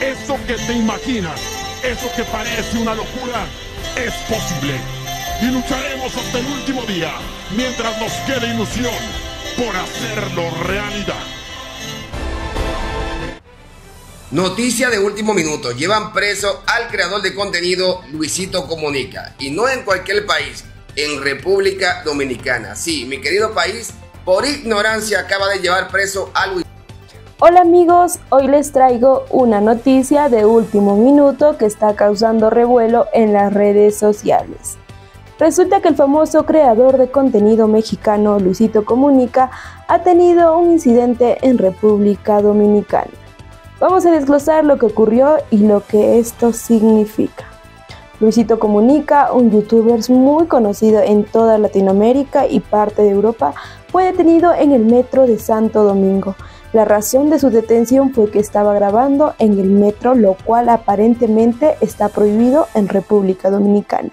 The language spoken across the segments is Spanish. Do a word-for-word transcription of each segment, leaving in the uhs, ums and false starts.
Eso que te imaginas, eso que parece una locura, es posible. Y lucharemos hasta el último día, mientras nos quede ilusión por hacerlo realidad. Noticia de último minuto. Llevan preso al creador de contenido Luisito Comunica. Y no en cualquier país, en República Dominicana. Sí, mi querido país, por ignorancia acaba de llevar preso a Luisito. Hola amigos, hoy les traigo una noticia de último minuto que está causando revuelo en las redes sociales. Resulta que el famoso creador de contenido mexicano Luisito Comunica ha tenido un incidente en República Dominicana. Vamos a desglosar lo que ocurrió y lo que esto significa. Luisito Comunica, un youtuber muy conocido en toda Latinoamérica y parte de Europa, fue detenido en el metro de Santo Domingo. La razón de su detención fue que estaba grabando en el metro, lo cual aparentemente está prohibido en República Dominicana.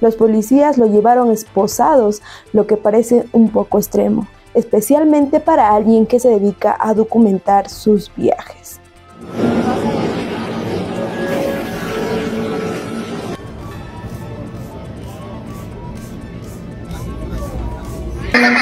Los policías lo llevaron esposados, lo que parece un poco extremo, especialmente para alguien que se dedica a documentar sus viajes. En el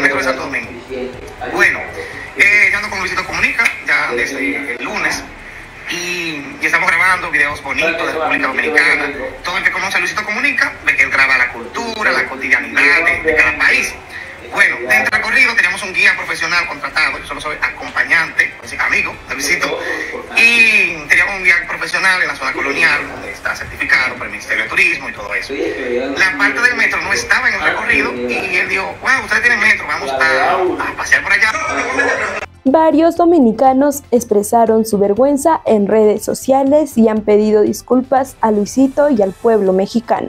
metro de Santo Domingo. Bueno, eh, ya ando con Luisito Comunica, ya desde el lunes, y, y estamos grabando videos bonitos de República Dominicana. Todo el que conoce a Luisito Comunica ve que él graba la cultura, la cotidianidad de, de cada país. Bueno, dentro del recorrido teníamos un guía profesional contratado, yo solo soy acompañante, amigo de Luisito, y teníamos un guía profesional en la zona colonial, donde está certificado por el Ministerio de Turismo y todo eso. La parte del metro no estaba en el recorrido y él dijo, wow, ustedes tienen metro, vamos a, a pasear por allá. Varios dominicanos expresaron su vergüenza en redes sociales y han pedido disculpas a Luisito y al pueblo mexicano.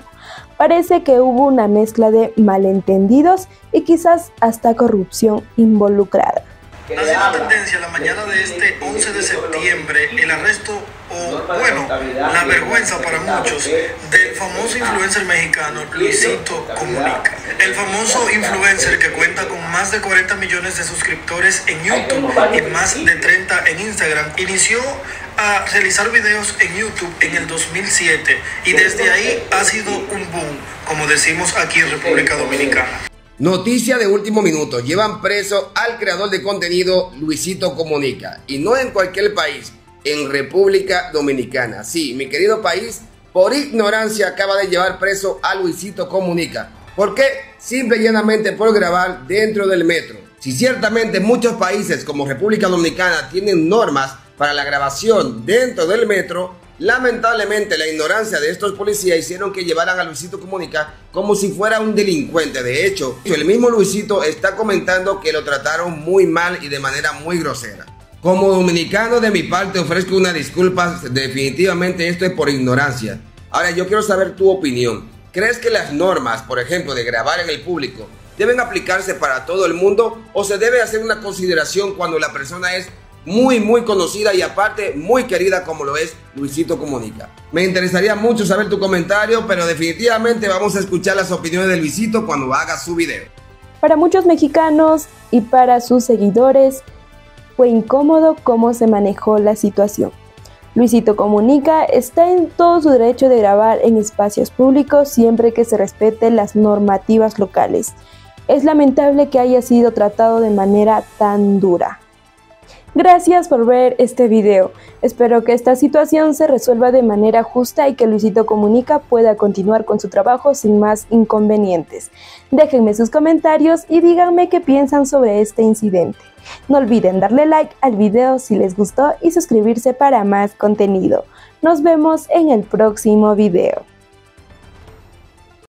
Parece que hubo una mezcla de malentendidos y quizás hasta corrupción involucrada. Ha sido tendencia la mañana de este once de septiembre el arresto, o bueno, la vergüenza para muchos, del famoso influencer mexicano Luisito Comunica. El famoso influencer que cuenta con más de cuarenta millones de suscriptores en YouTube y más de treinta en Instagram, inició a realizar videos en YouTube en el dos mil siete y desde ahí ha sido un boom, como decimos aquí en República Dominicana. Noticia de último minuto. Llevan preso al creador de contenido Luisito Comunica, y no en cualquier país, en República Dominicana. Sí, mi querido país, por ignorancia acaba de llevar preso a Luisito Comunica. ¿Por qué? Simple y llanamente por grabar dentro del metro. Si ciertamente muchos países como República Dominicana tienen normas para la grabación dentro del metro, lamentablemente la ignorancia de estos policías hicieron que llevaran a Luisito Comunica como si fuera un delincuente. De hecho, el mismo Luisito está comentando que lo trataron muy mal y de manera muy grosera. Como dominicano, de mi parte ofrezco una disculpa, definitivamente esto es por ignorancia. Ahora yo quiero saber tu opinión. ¿Crees que las normas, por ejemplo, de grabar en el público deben aplicarse para todo el mundo, o se debe hacer una consideración cuando la persona es muy muy conocida y aparte muy querida como lo es Luisito Comunica? Me interesaría mucho saber tu comentario, pero definitivamente vamos a escuchar las opiniones de Luisito cuando haga su video. Para muchos mexicanos y para sus seguidores fue incómodo cómo se manejó la situación. Luisito Comunica está en todo su derecho de grabar en espacios públicos siempre que se respeten las normativas locales. Es lamentable que haya sido tratado de manera tan dura. Gracias por ver este video. Espero que esta situación se resuelva de manera justa y que Luisito Comunica pueda continuar con su trabajo sin más inconvenientes. Déjenme sus comentarios y díganme qué piensan sobre este incidente. No olviden darle like al video si les gustó y suscribirse para más contenido. Nos vemos en el próximo video.